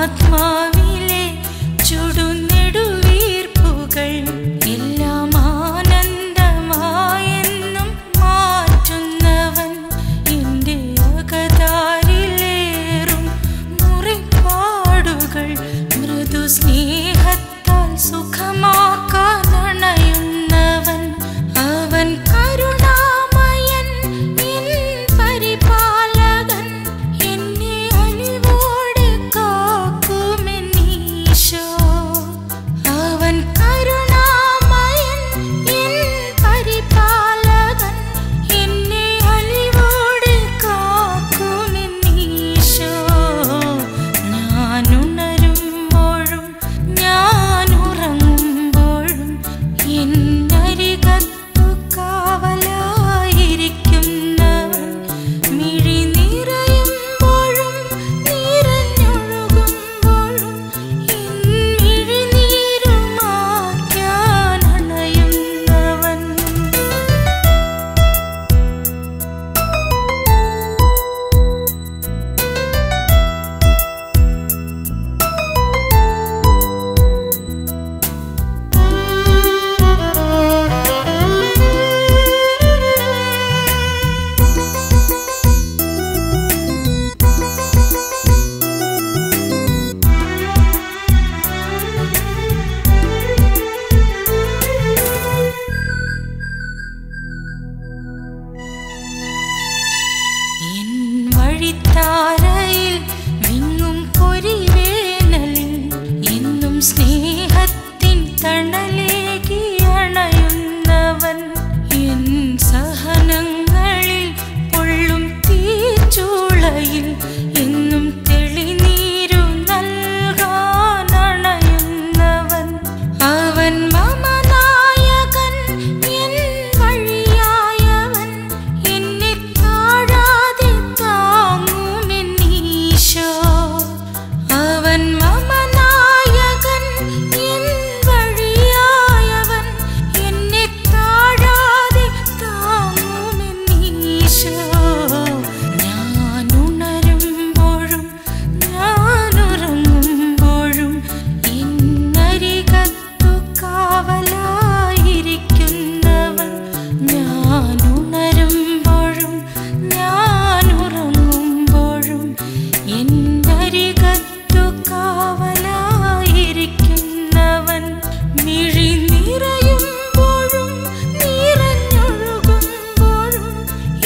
ആത്മാവിലെ ചുടുനെടുവീർപ്പുകൾ എല്ലാം ആനന്ദമായെന്നും മാറ്റുന്നവൻ എൻ്റെ അകതാരിലേറും മുറിപ്പാടുകൾ മൃദു സ്നേഹത്താൽ സുഖമാക്കാൻ അണയുന്നവൻ അവൻ താരയിൽ വിങ്ങും പൊരിവേനലിൽ എന്നും സ്നേഹത്തിൻ തണലേകി അണയുന്നവൻ എൻ സഹനങ്ങളിൽ പൊള്ളും തീച്ചൂളയിൽ എന്നും തെളിനീരു നൽകാൻ അണയുന്നവൻ അവൻ മമനായകൻ എൻ വഴിയായവൻ എന്നെ താഴാതെ മമനായകൻ എൻ വഴിയായവൻ എന്നെ താഴാതെ താങ്ങുമെന്നീശോ. ഞാൻ ഉണരുമ്പോഴും ഞാൻ ഉറങ്ങുമ്പോഴും എന്നരികത്തു കാവലായിരിക്കുന്നവൻ ഞാൻ ഉണരുമ്പോഴും ഞാൻ ഉറങ്ങുമ്പോഴും എന്നരികത്തു കാവലായിരിക്കുന്നവൻ മിഴി നിറയുമ്പോഴും നിറഞ്ഞൊഴുകുമ്പോഴും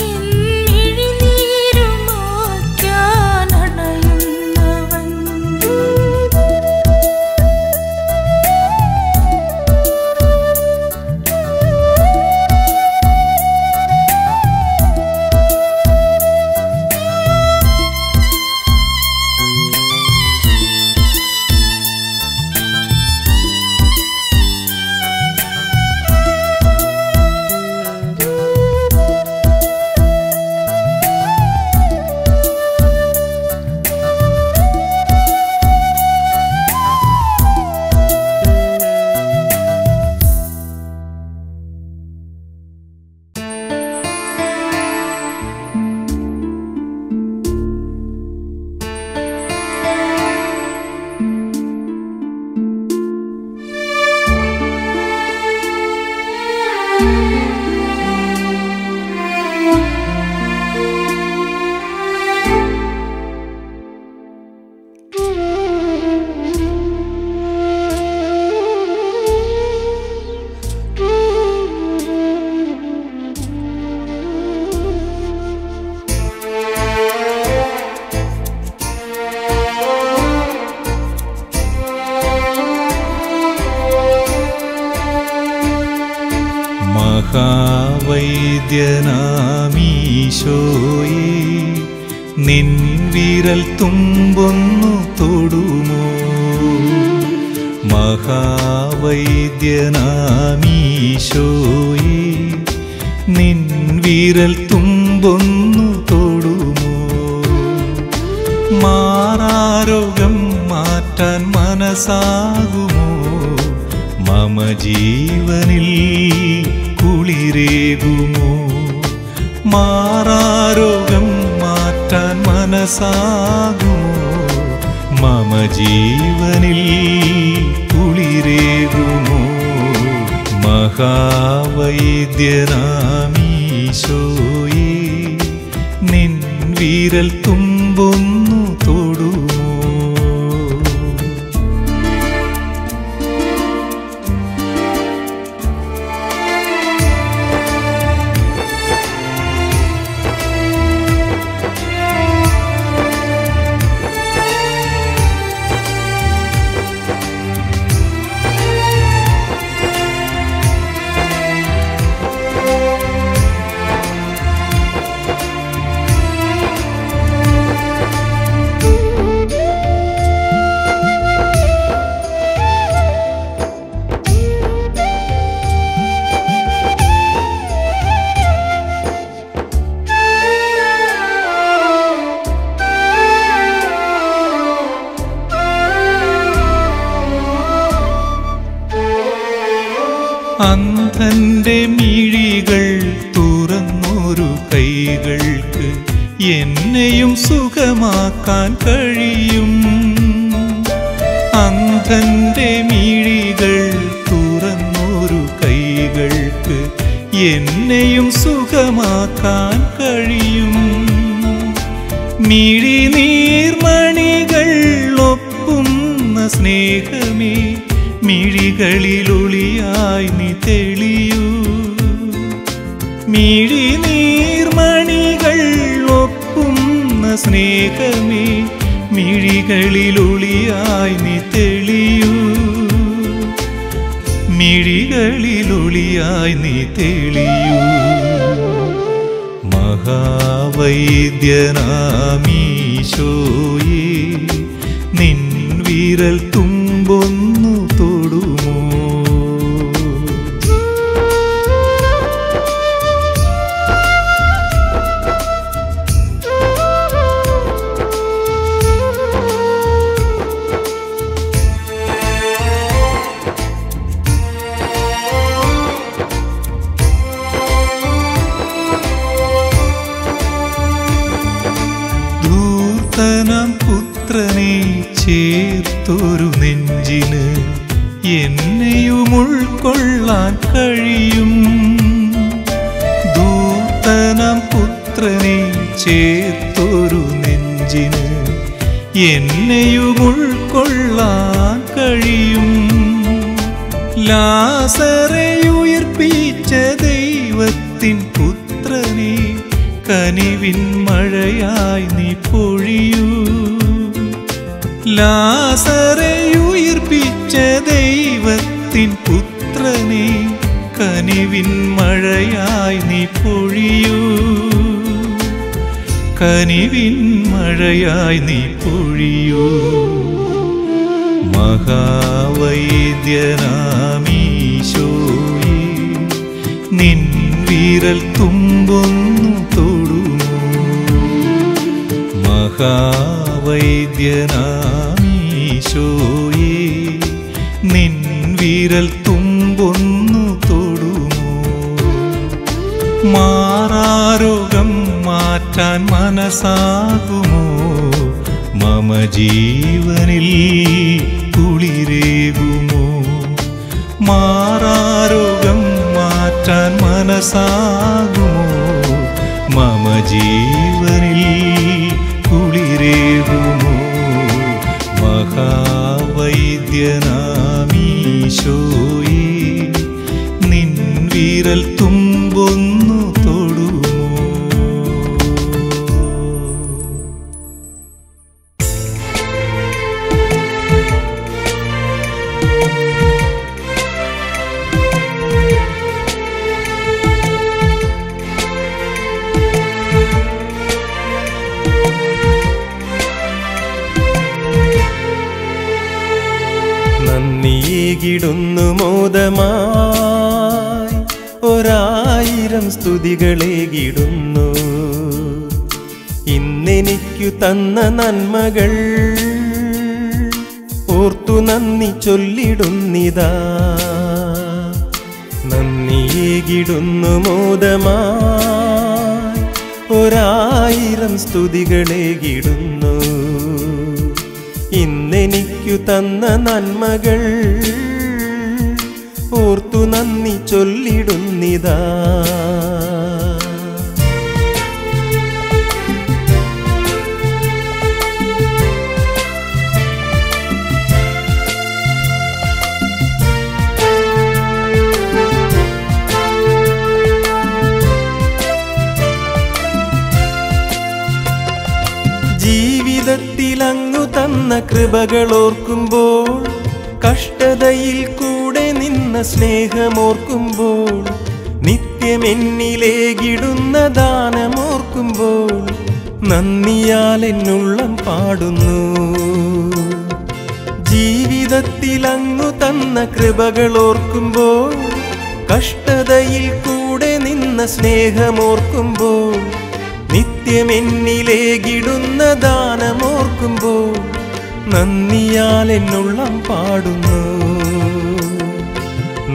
എൻ മിഴി നീരു മാറ്റാൻ അണയുന്നവൻ മഹാവൈദ്യനാമീശോയേ നിൻ വിരൽ തുമ്പൊന്നു തൊടുമോ? മഹാവൈദ്യനാമീശോയേ നിൻ വിരൽ തുമ്പൊന്നു തൊടുമോ? മാറാരോഗം മാറ്റാൻ മനസ്സാകുമോ? മമ ജീവനിൽ കുളിരേകുമോ? മാറാരോഗം മാറ്റാൻ മനസ്സാകുമോ? മമ ജീവനിൽ കുളിരേകുമോ മഹാവൈദ്യനാമീശോയേ, നിൻ വിരൽ തുമ്പൊന്നു തൊടുമോ? അന്ധന്റെ മിഴികൾ തുറന്നൊരു കൈകൾക്ക് എന്നെയും സുഖമാക്കാൻ കഴിയും. അന്ധന്റെ മിഴികൾ തുറന്നൊരു കൈകൾക്ക് എന്നെയും സുഖമാക്കാൻ കഴിയും. മിഴിനീർമണികൾ ഒപ്പുന്ന സ്നേഹമേ, മിഴികളിലൊളിയായി നീ തെളിയൂ. മിഴി നീർമണികൾ ഒപ്പുന്ന സ്നേഹമേ, മിഴികളിലൊളിയായി നീ തെളിയൂ. മിഴികളിലൊളിയായി നീ തെളിയൂ. മഹാവൈദ്യനാമീശോയേ, നിൻ വിരൽ തുമ്പൊന്നു തൊടുമോ? ദൂർത്തനം പുത്രനെ ചേർത്തൊരു നെഞ്ചിന് എന്നെയും ഉൾക്കൊള്ളാൻ കഴിയും. ദൂർത്തനം പുത്രനെ ചേർത്തൊരു നെഞ്ചിന് എന്നെയും ഉൾക്കൊള്ളാൻ കഴിയും. ലാസറെ ഉയർപ്പിച്ച ദൈവത്തിൻ പുത്രനെ, കനിവിൻ മഴയായി നീ പൊഴിയൂ. ലാസറെ ഉയർപ്പിച്ച ദൈവത്തിൻ പുത്രനെ, കനിവിൻ മഴയായി നീ പൊഴിയൂ. കനിവിൻ മഴയായി നീ പൊഴിയൂ. മഹാവൈദ്യനാമീശോയേ, നിൻ വിരൽ തുമ്പൊന്നു തൊടുമോ? മഹാവൈദ്യനാമീശോയേ, നിൻ വിരൽ തുമ്പൊന്നു തൊടുമോ? മാറാരോഗം മാറ്റാൻ മനസ്സാകുമോ? മമ ജീവനിൽ കുളിരേകുമോ? മാറാരോഗം മാറ്റാൻ മനസ്സാകുമോ? മമ ജീവനിൽ കുളിരേകുമോ? മഹാവൈദ്യനാമീശോയേ, നിൻ വിരൽ തുമ്പൊന്നു തൊടുമോ? ിടുന്നു മോദമായി ഒരായിരം സ്തുതികളേകിടുന്നു. ഇന്നെനിക്കു തന്ന നന്മകൾ ഓർത്തു നന്ദി ചൊല്ലിടുന്നിതാ. നന്ദിയേകിടുന്നു മോദമായി ഒരായിരം സ്തുതികളേകിടുന്നു. ഇന്ന് എനിക്കു തന്ന നന്മകൾ ഓർത്തു നന്ദി ചൊല്ലിടുന്നിതാ. ജീവിതത്തിലങ്ങു തന്ന കൃപകളോർക്കുമ്പോൾ, കഷ്ടതയിൽ കൂടെ നിന്ന സ്നേഹമോർക്കുമ്പോൾ, നിത്യമെന്നിലേകിടുന്ന ദാനമോർക്കുമ്പോൾ നന്ദിയാൽ എന്നുള്ളം പാടുന്നു. ജീവിതത്തിലങ്ങു തന്ന കൃപകളോർക്കുമ്പോൾ, കഷ്ടതയിൽ കൂടെ നിന്ന സ്നേഹമോർക്കുമ്പോൾ, നിത്യമെന്നിലേകിടുന്ന ദാനമോർക്കുമ്പോൾ നന്ദിയാൽ എന്നുള്ളം പാടുന്നു.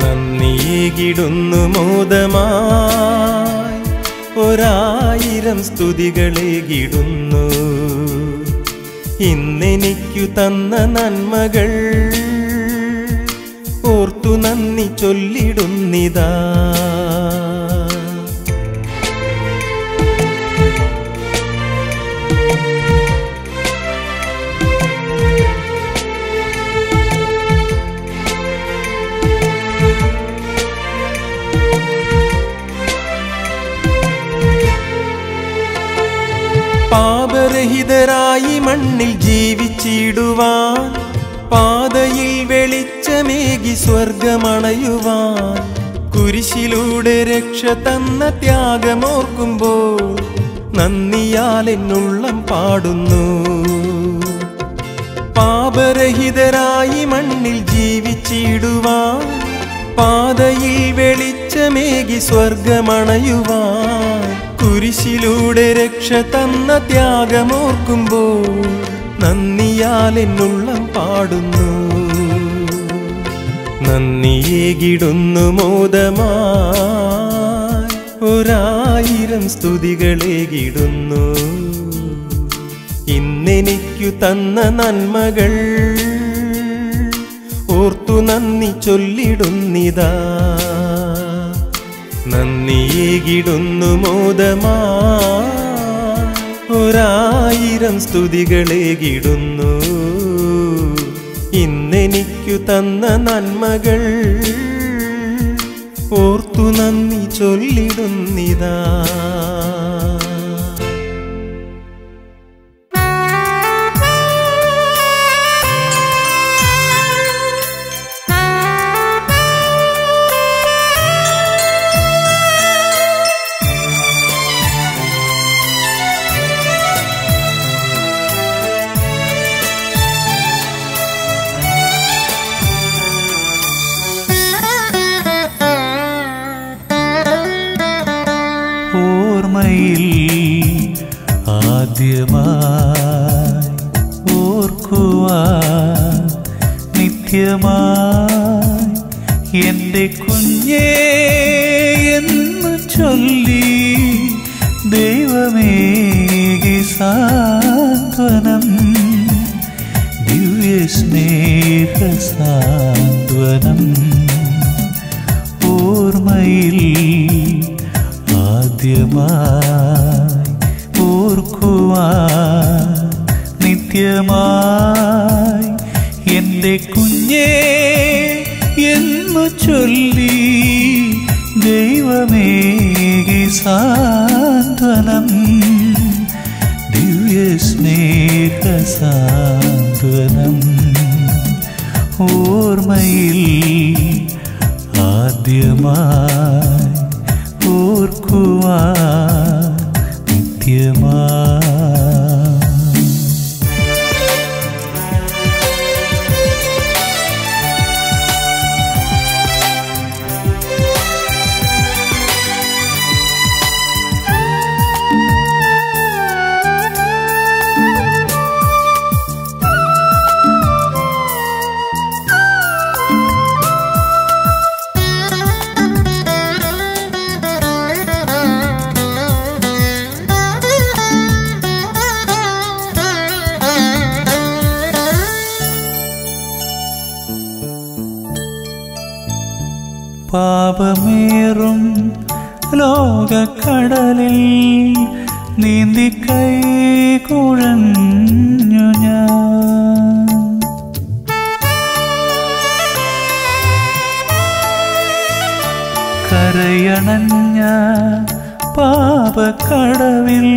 നന്ദിയേകിടുന്നു മോദമായി ഒരായിരം സ്തുതികളേകിടുന്നു. ഇന്നെനിക്കു തന്ന നന്മകൾ ഓർത്തു നന്ദി ചൊല്ലിടുന്നിതാ. പാപരഹിതരായി മണ്ണിൽ ജീവിച്ചിടുവാൻ, പാതയിൽ വെളിച്ചമേകി സ്വർഗമണയുവാൻ, കുരിശിലൂടെ രക്ഷ തന്ന ത്യാഗമോർക്കുമ്പോൾ നന്ദിയാൽ എന്നുള്ളം പാടുന്നു. പാപരഹിതരായി മണ്ണിൽ ജീവിച്ചിടുവാൻ, പാതയിൽ വെളിച്ചമേകി സ്വർഗമണയുവാൻ, കുരിശിലൂടെ രക്ഷ തന്ന ത്യാഗമോർക്കുമ്പോൾ നന്ദിയാൽ എന്നുള്ളം പാടുന്നു. നന്ദിയേകിടുന്നു മോദമായി ഒരായിരം സ്തുതികളേകിടുന്നു. ഇന്നെനിക്കു തന്ന നന്മകൾ ഓർത്തു നന്ദി ചൊല്ലിടുന്നിതാ. നന്ദിയേകിടുന്നു മോദമായി ഒരായിരം സ്തുതികളേകിടുന്നു. ഇന്നെനിക്കു തന്ന നന്മകൾ ഓർത്തു നന്ദി ചൊല്ലിടുന്നിതാ. ആദ്യമായി ഓർക്കുവാൻ നിത്യമായി എൻ്റെ കുഞ്ഞേ എന്ന് ചൊല്ലി ദൈവമേ സാന്ത്വനം, ദിവ്യസ്നേഹ സാന്ത്വനം. ഓർമ്മയിൽ ആദ്യമായി ഓർക്കുവാൻ നിത്യമായി എൻ്റെ കുഞ്ഞേ എന്നു ചൊല്ലി ദൈവമേ സാന്ത്വനം, ദിവ്യസ്നേഹ സാന്ത്വനം. ഓർമ്മയിൽ ആദ്യമായി ഓർക്കുവാൻ പാപമേറും ലോകക്കടലിൽ നീന്തി കൈകുഴഞ്ഞു ഞാൻ. കരയണഞ്ഞ പാപക്കടവിൽ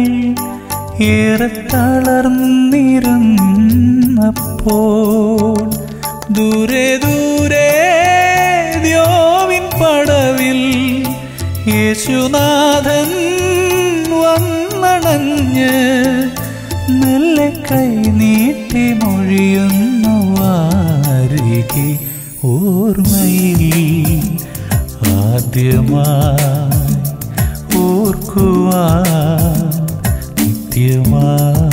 ഏറെ തളർന്നിരുന്നപ്പോൾ ദൂരെ ദൂരെ ദ്യോവിൻ പടവിൽ യേശുനാഥൻ വന്നണഞ്ഞ് മെല്ലെ കൈ നീട്ടി മൊഴിയുന്നു ആരികെ ഓർമ്മയിൽ ആദ്യമായി ഓർക്കുവാൻ നിത്യമായി.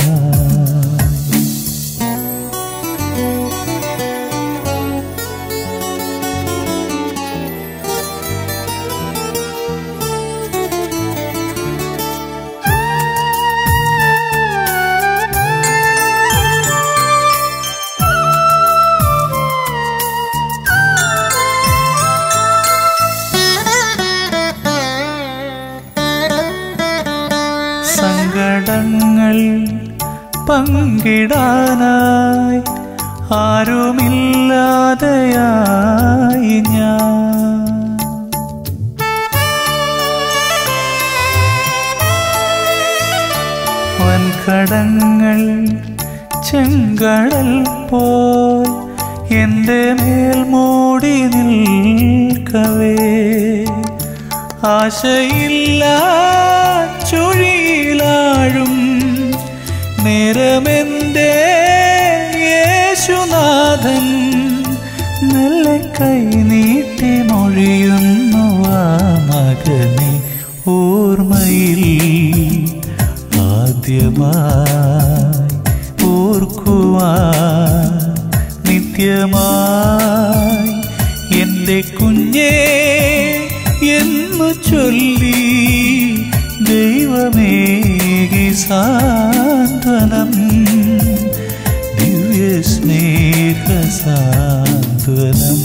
പങ്കിടാനായി ആരുമില്ലാതെയായി ഞാൻ വൻകടങ്ങൾ ചെങ്കടൽ പോയി എൻ്റെ മേൽ മൂടി നിൽക്കവേ ആശയില്ല ചുഴിയിലാഴും നേരമെൻ്റെ യേശുനാഥൻ മെല്ലെ കൈ നീട്ടി മൊഴിയുന്നു ആ മകനെ ഓർമ്മയിൽ ആദ്യമായി ഓർക്കുവാൻ നിത്യമായി. എൻ്റെ കുഞ്ഞേ എന്നു ചൊല്ലി ദൈവമേ സാന്ത്വനം ദിവ്യ സ്നേഹ സാന്ത്വനം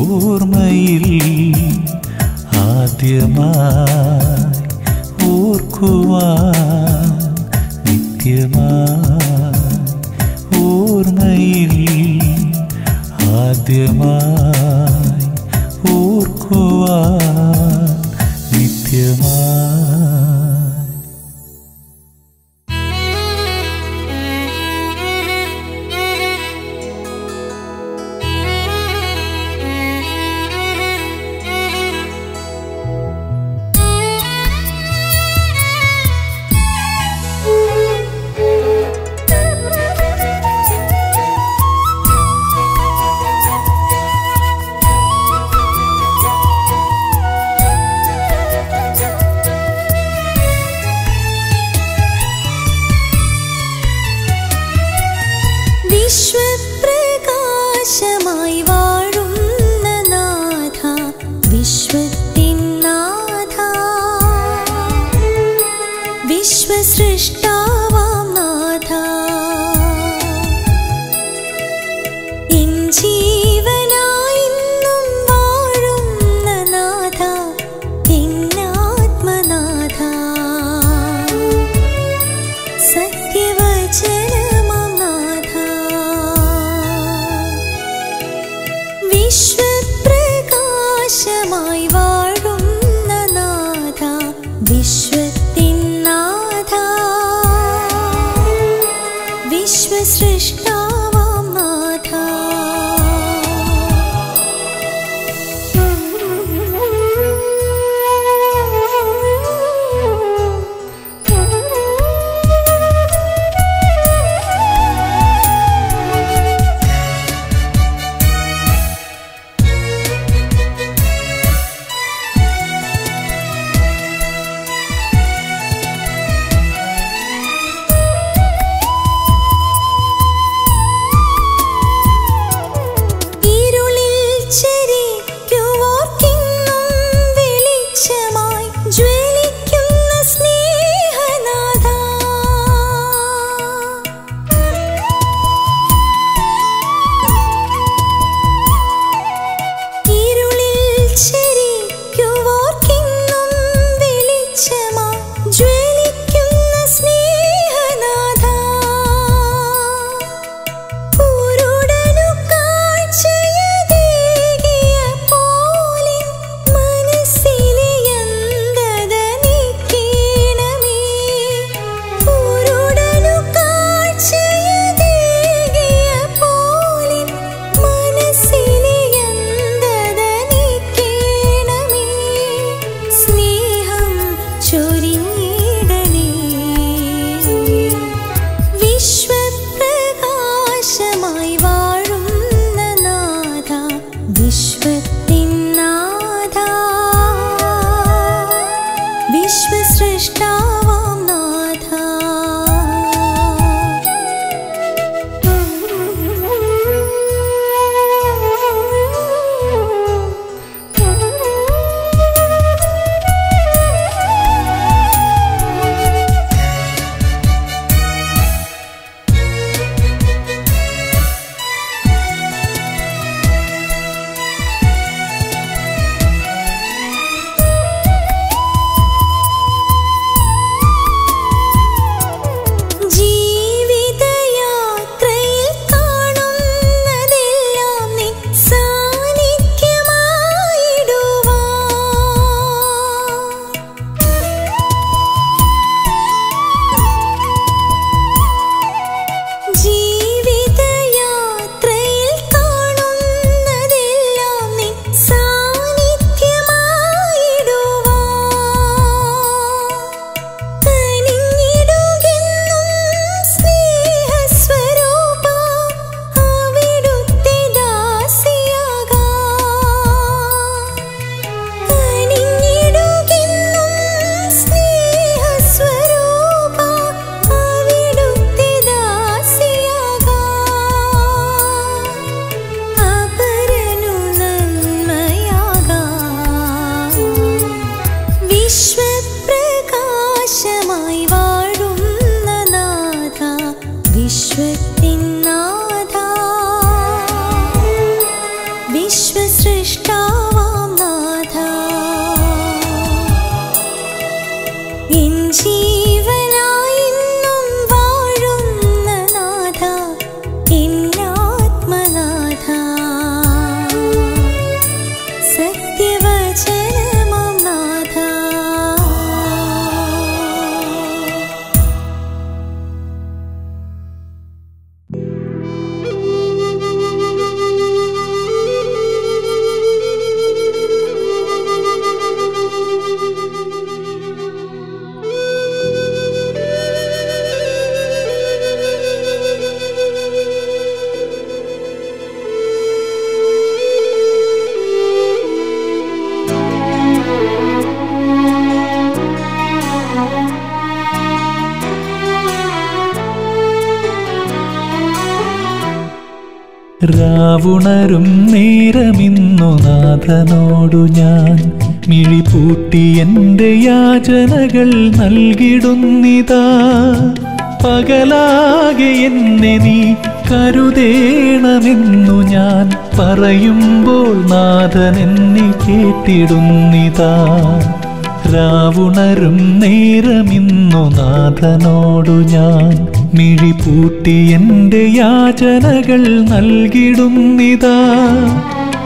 ഓർമ്മയിൽ ആദ്യമായി ഓർക്കുവാൻ നിത്യമായി ഓർമ്മയിൽ ആദ്യമായി ഓർക്കുവാൻ നിത്യമായി. विश्वसृष्टावां नाथा രാവുണരും നേരമിന്നു നാഥനോടു ഞാൻ മിഴിപൂട്ടി എൻ്റെ യാചനകൾ നൽകിടുന്നിതാ. പകലാകെ എന്നെ നീ കരുതേണമെന്നു ഞാൻ പറയുമ്പോൾ നാഥനെന്നെ കേട്ടിടുന്നിതാ. രാവുണരും നേരമിന്നു നാഥനോടു ഞാൻ മിഴിപൂട്ടി എൻ്റെ യാചനകൾ നൽകിടുന്നിതാ.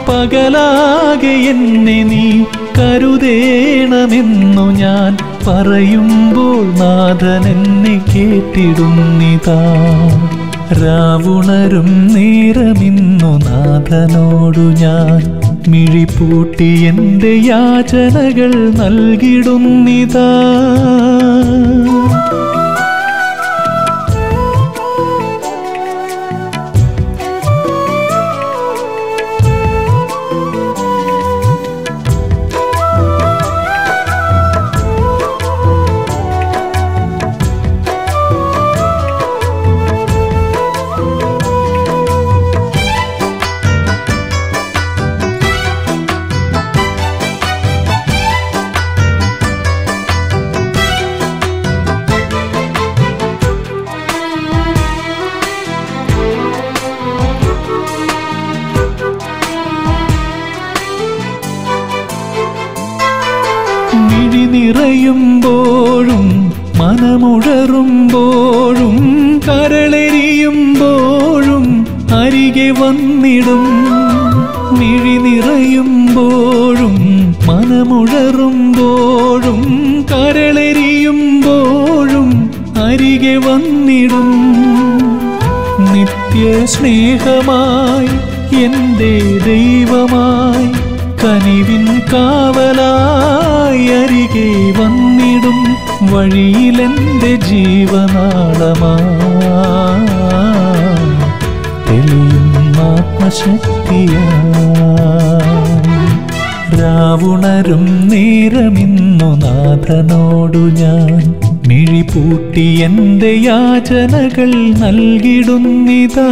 പകലാകെ എന്നെ നീ കരുതേണമെന്നു ഞാൻ പറയുമ്പോൾ നാഥനെന്നെ കേട്ടിടുന്നിതാ. രാവുണരും നേരമിന്നു നാഥനോടു ഞാൻ മിഴിപൂട്ടി എൻ്റെ യാചനകൾ നൽകിടുന്നിതാ. നിറയുമ്പോഴും മനമുഴറുമ്പോഴും കരളെരിയുമ്പോഴും അരികെ വന്നിടും. മിഴി നിറയുമ്പോഴും മനമുഴറുമ്പോഴും കരളെരിയുമ്പോഴും അരികെ വന്നിടും. നിത്യസ്നേഹമായി എൻ്റെ ദൈവമായി കനിവിൻ കാവലായി അരികെ വന്നിടും. വഴിയിലെൻ്റെ ജീവനാളമായി തെളിയും ആത്മശക്തിയായി. രാവുണരും നേരമിന്നു നാഥനോടു ഞാൻ മിഴിപൂട്ടി എൻ്റെ യാചനകൾ നൽകിടുന്നിതാ.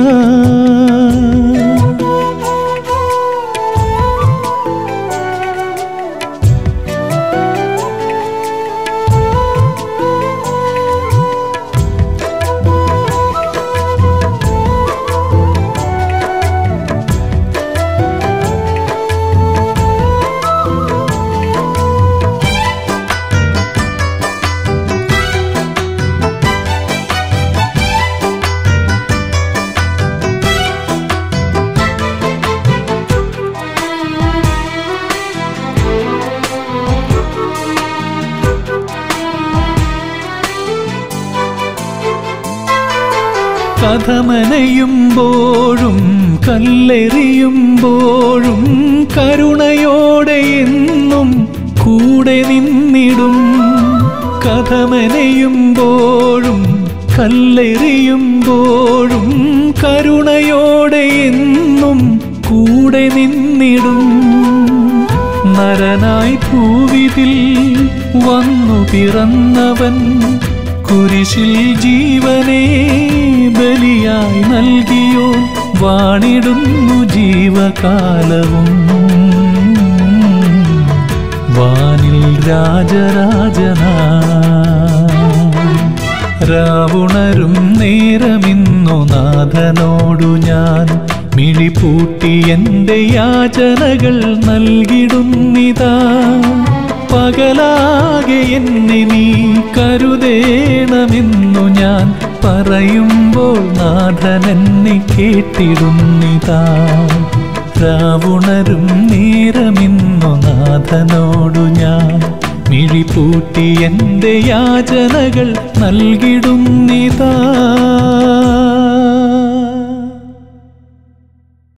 കഥമനയുമ്പോഴും കല്ലെറിയുമ്പോഴും കരുണയോടെ എന്നും കൂടെ നിന്നിടും. കഥമനയുമ്പോഴും കല്ലെറിയുമ്പോഴും കരുണയോടെ എന്നും കൂടെ നിന്നിടും. നരനായി ഭൂവിതിൽ വന്നു പിറന്നവൻ കുരിശിൽ ജീവനെ ബലിയായി നൽകിയോ വാണിടുന്നു ജീവകാലവും. വാനിൽ രാജരാജനായി രാവുണരും നേരമിന്നു നാഥനോടു ഞാൻ മിഴിപൂട്ടി എൻ്റെ യാചനകൾ നൽകിടുന്നിതാ. പകലാകെ എന്നെ നീ കരുതേണമെന്നു ഞാൻ പറയുമ്പോൾ നാഥനെന്നെ കേട്ടിടുന്നിതാ. രാവുണരും നേരമിന്നു നാഥനോടു ഞാൻ മിഴിപൂട്ടി എൻ്റെ യാചനകൾ നൽകിടുന്നിതാ.